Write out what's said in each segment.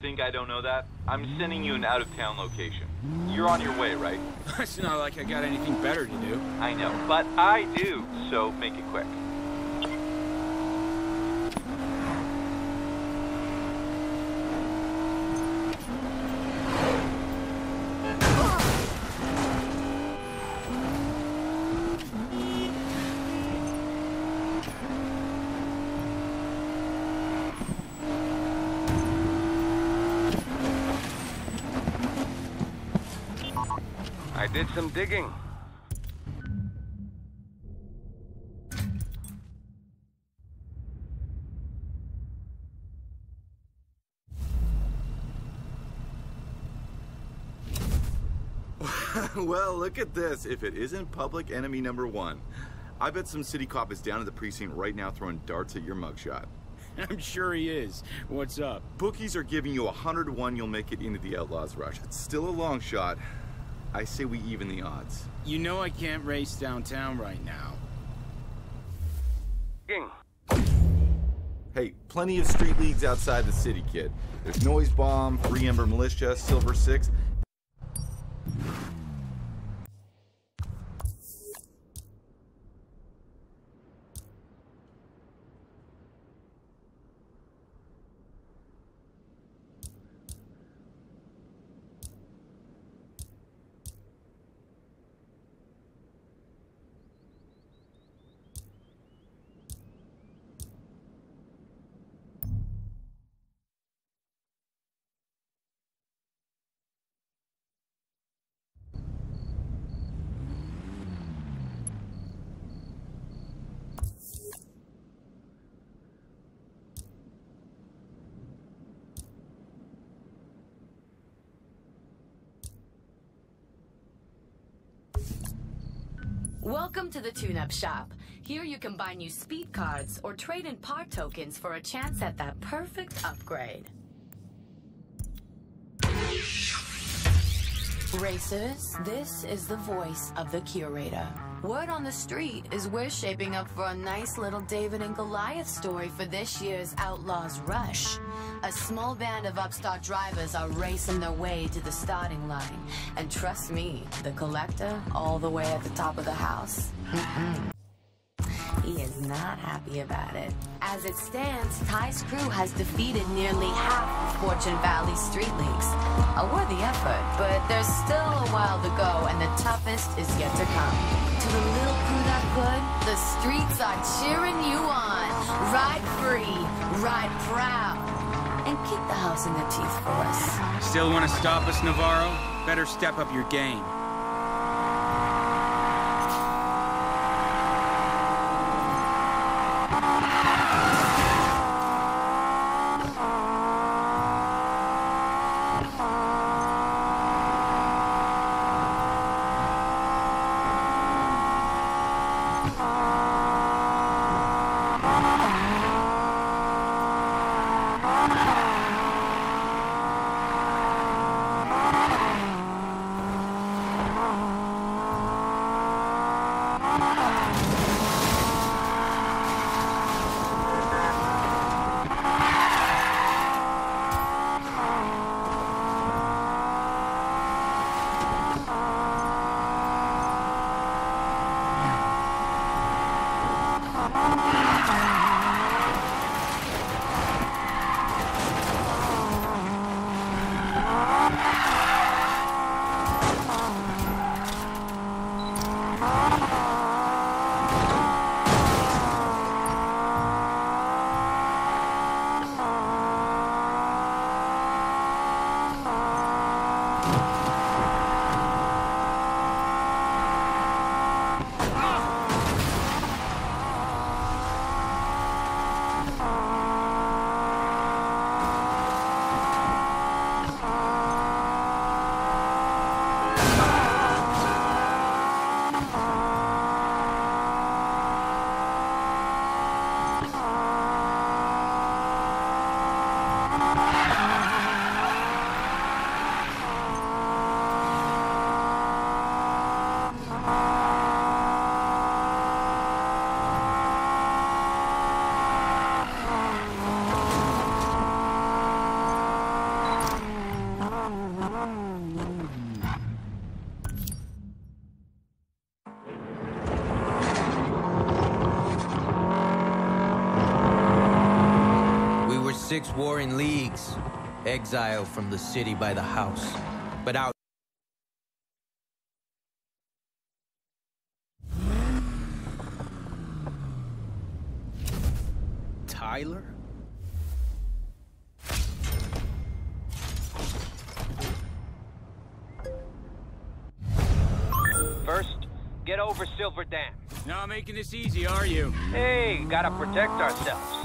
think I don't know that? I'm sending you an out-of-town location. You're on your way, right? It's not like I got anything better to do. I know, but I do, so make it quick. Did some digging. Well, look at this. If it isn't public enemy #1. I bet some city cop is down at the precinct right now throwing darts at your mugshot. I'm sure he is. What's up? Bookies are giving you 100 to 1 you'll make it into the Outlaws Rush. It's still a long shot. I say we even the odds. You know I can't race downtown right now. Hey, plenty of street leagues outside the city, kid. There's Noise Bomb, Free Ember Militia, Silver Six. Welcome to the Tune-Up Shop. Here you can buy new speed cards or trade in PART tokens for a chance at that perfect upgrade. Racers, this is the voice of the curator. Word on the street is we're shaping up for a nice little David and Goliath story for this year's Outlaws Rush. A small band of upstart drivers are racing their way to the starting line. And trust me, the collector, all the way at the top of the house, he is not happy about it. As it stands, Ty's crew has defeated nearly half of Fortune Valley street leagues. A worthy effort, but there's still a while to go, and the toughest is yet to come. To the little crew that could, the streets are cheering you on. Ride free, ride proud, and kick the house in the teeth for us. Still want to stop us, Navarro? Better step up your game. Six warring leagues, exiled from the city by the house, but out. Tyler? First, get over Silver Dam. Not making this easy, are you? Hey, gotta protect ourselves.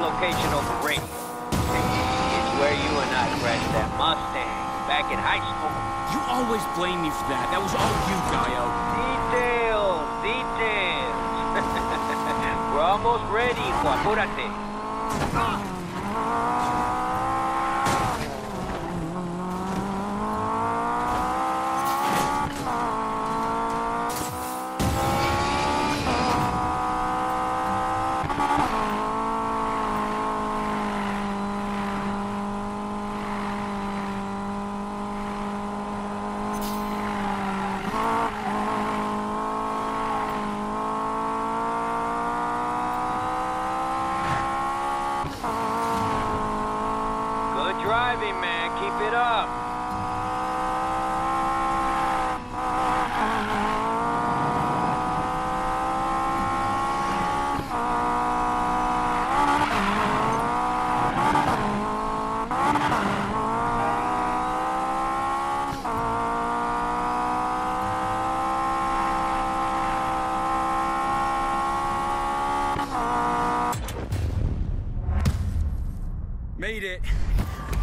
Location over radio. It's where you and I crashed that Mustang back in high school. You always blame me for that. That was all you, Gaio. Details, details. We're almost ready, hijo. Apúrate.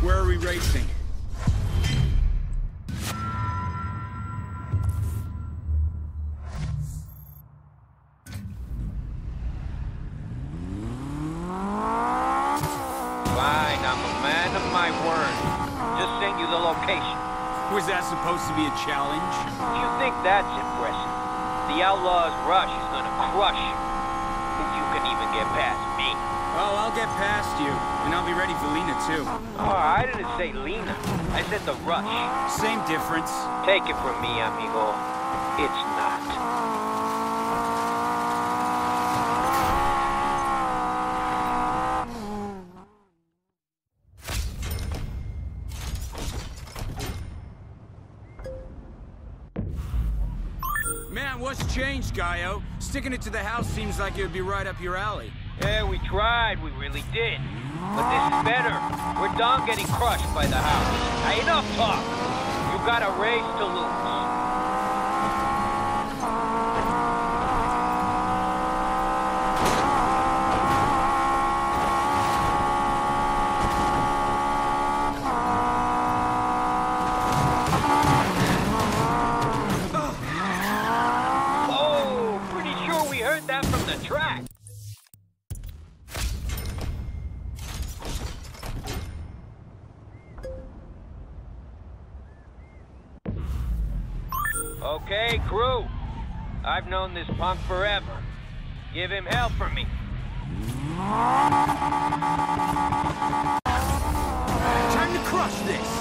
Where are we racing? mind, I'm a man of my word. Just send you the location. Was that supposed to be a challenge? You think that's impressive? The Outlaws Rush is gonna crush you. If you can even get past me. Oh, I'll get past you. And I'll be ready for Lena, too. Oh, I didn't say Lena. I said the Rush. Same difference. Take it from me, amigo. It's not. Changed, Gaio. Sticking it to the house seems like it would be right up your alley. Yeah, we tried. We really did. But this is better. We're done getting crushed by the house. Now, enough talk. You got a race to lose. Okay, crew. I've known this punk forever. Give him hell for me. Time to crush this!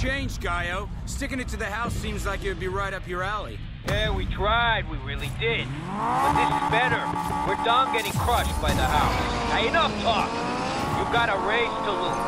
Changed, Gaio. Sticking it to the house seems like it would be right up your alley. Yeah, we tried. We really did. But this is better. We're done getting crushed by the house. Now, enough talk. You've got a race to lose.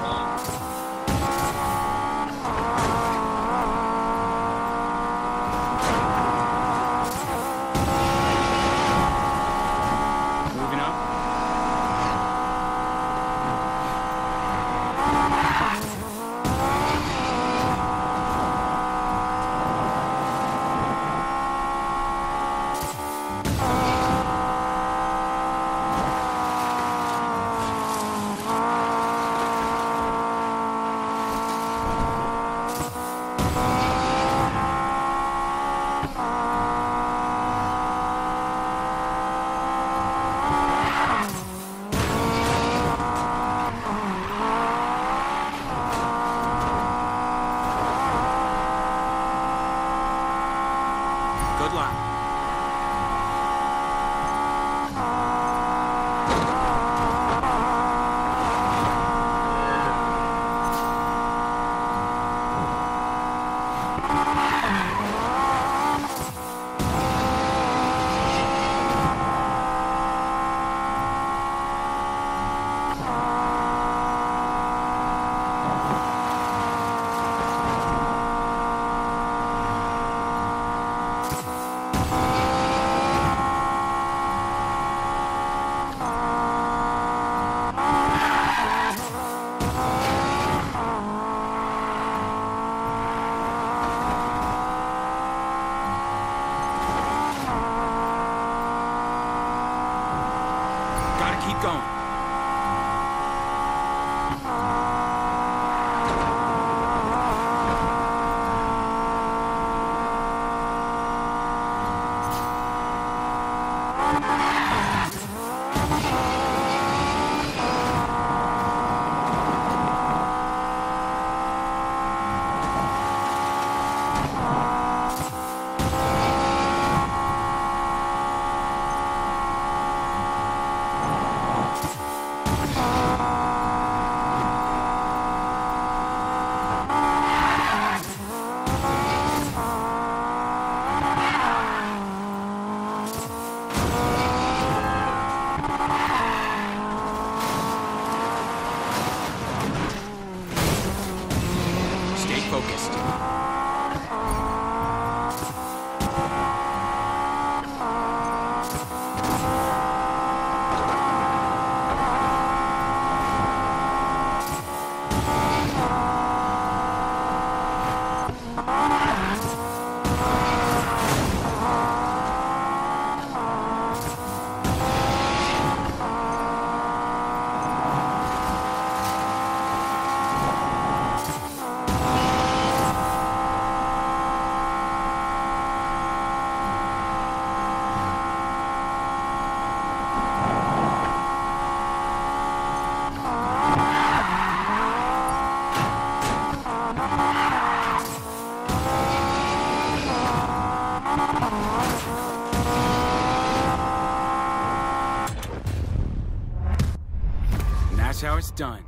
how it's done.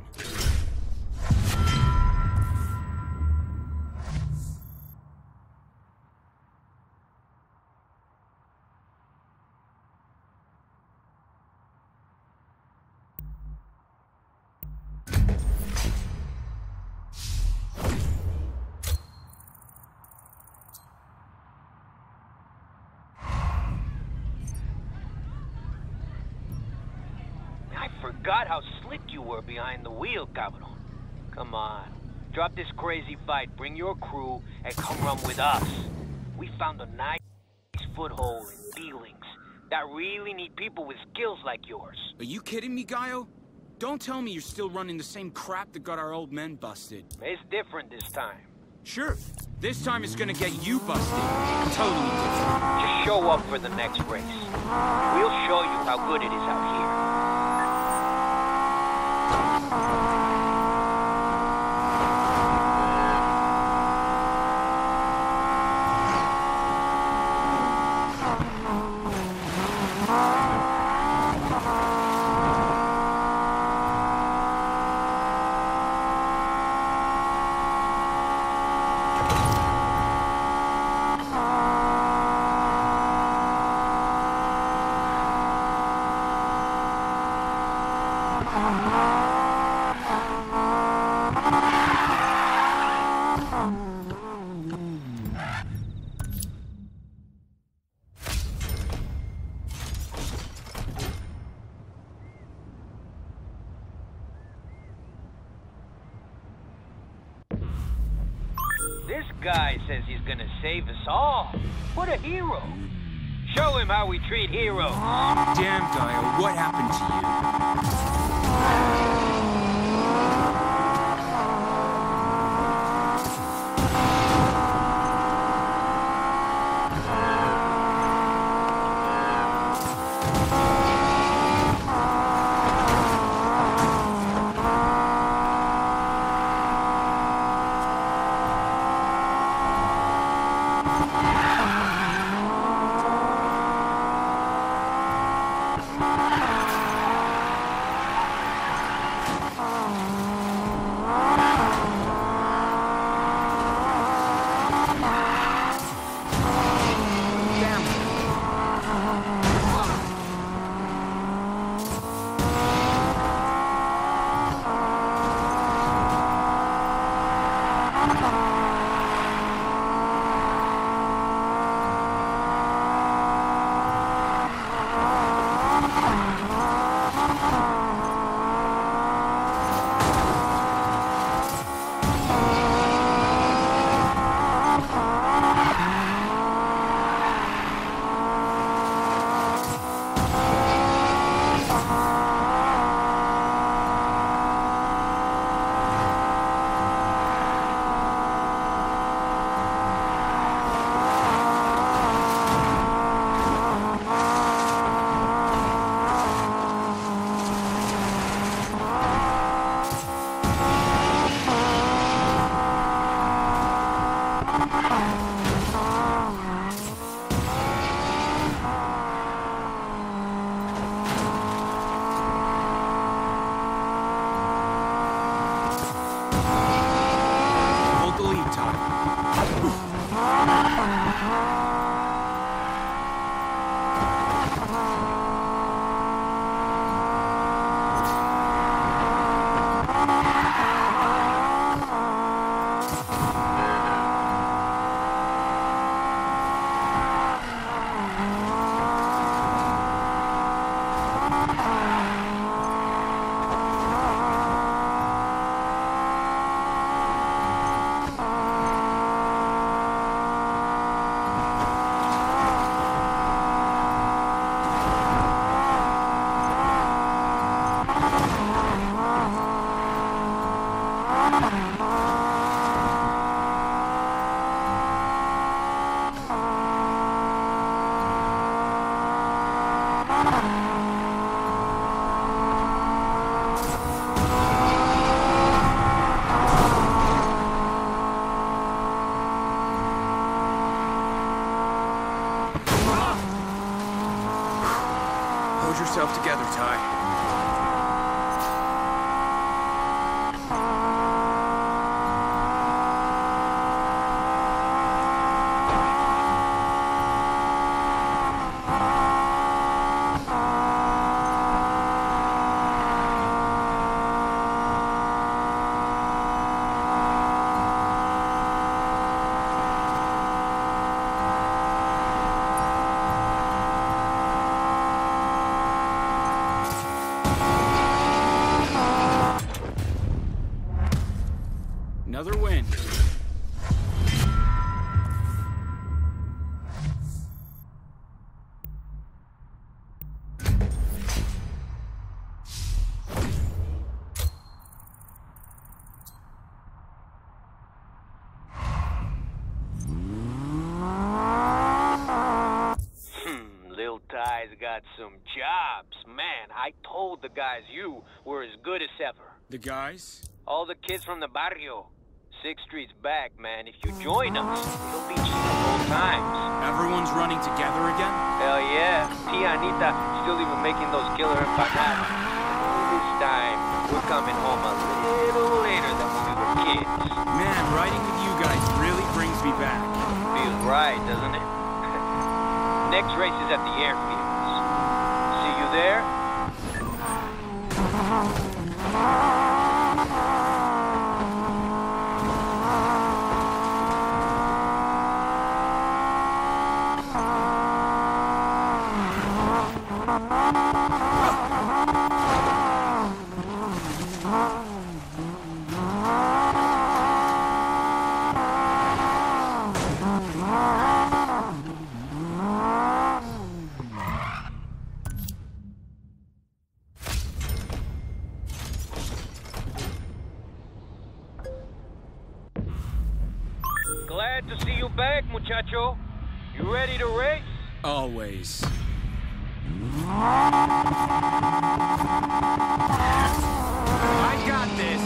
Forgot how slick you were behind the wheel, Gallo. Come on, drop this crazy fight, bring your crew, and come run with us. We found a nice foothold in dealings that really need people with skills like yours. Are you kidding me, Gaio? Don't tell me you're still running the same crap that got our old men busted. It's different this time. Sure, this time it's gonna get you busted. Totally different. Just show up for the next race. We'll show you how good it is out here. Save us all. What a hero. Show him how we treat heroes. Damn, Gaio, what happened to you? Hold yourself together, Ty. another win. The guys you were as good as ever. The guys? All the kids from the barrio. 6th Street's back, man. If you join us, you'll be cheating both times. Everyone's running together again? Hell yeah. Tia Anita still even making those killer empanadas. This time, we're coming home a little later than when we were kids. Man, riding with you guys really brings me back. Feels right, doesn't it? Next race is at the airfields. See you there? Muchacho, you ready to race? Always. I got this.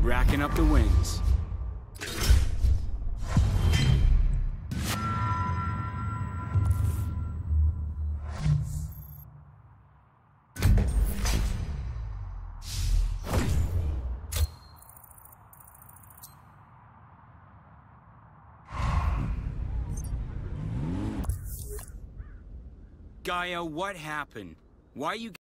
Racking up the wins. Gaio, what happened? Why you...